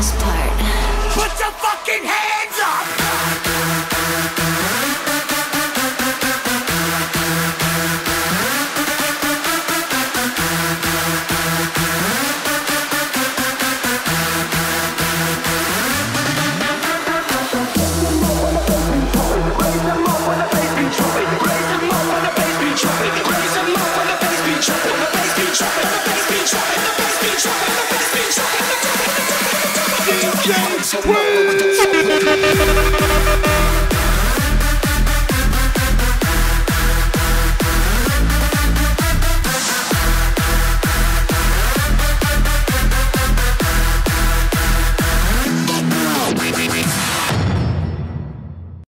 this part.